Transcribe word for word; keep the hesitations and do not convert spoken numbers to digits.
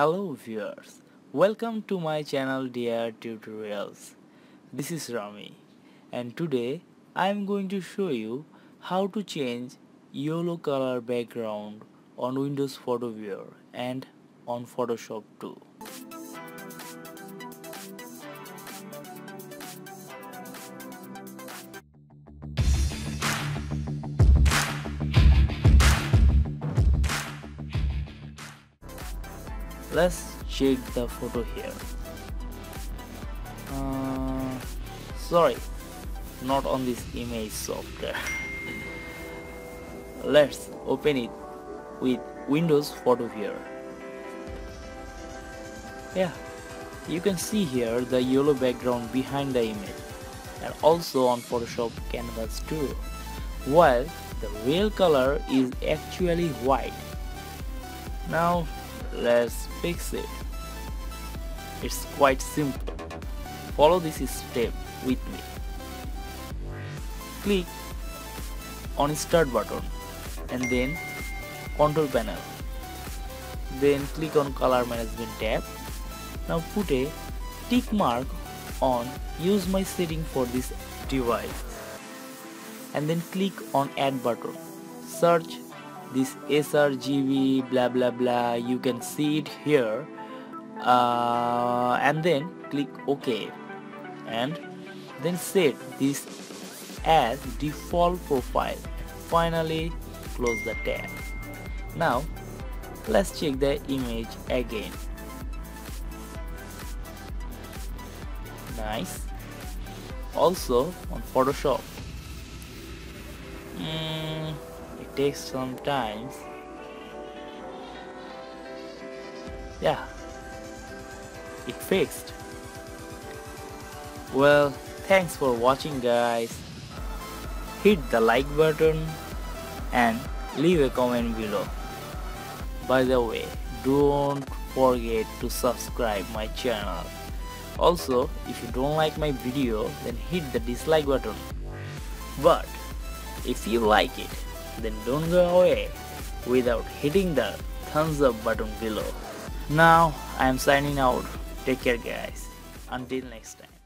Hello viewers, welcome to my channel D I R Tutorials. This is Rami and today I am going to show you how to change yellow color background on Windows Photo Viewer and on Photoshop too. Let's check the photo here. Uh, sorry, not on this image software. Let's open it with Windows Photo Viewer. Yeah, you can see here the yellow background behind the image, and also on Photoshop canvas too, while the real color is actually white. Now let's fix it. It's quite simple. Follow this step with me. Click on Start button and then Control Panel. Then click on Color Management tab. Now put a tick mark on Use My Setting for this device. And then click on Add button. Search this sRGB blah blah blah, you can see it here, uh, and then click OK and then set this as default profile. Finally close the tab. Now let's check the image again. Nice. Also on Photoshop, mm. takes some time. Yeah, it fixed. Well, thanks for watching guys. Hit the like button and leave a comment below. By the way, don't forget to subscribe my channel. Also, if you don't like my video, then hit the dislike button. But if you like it, then don't go away without hitting the thumbs up button below. Now I am signing out. Take care guys. Until next time.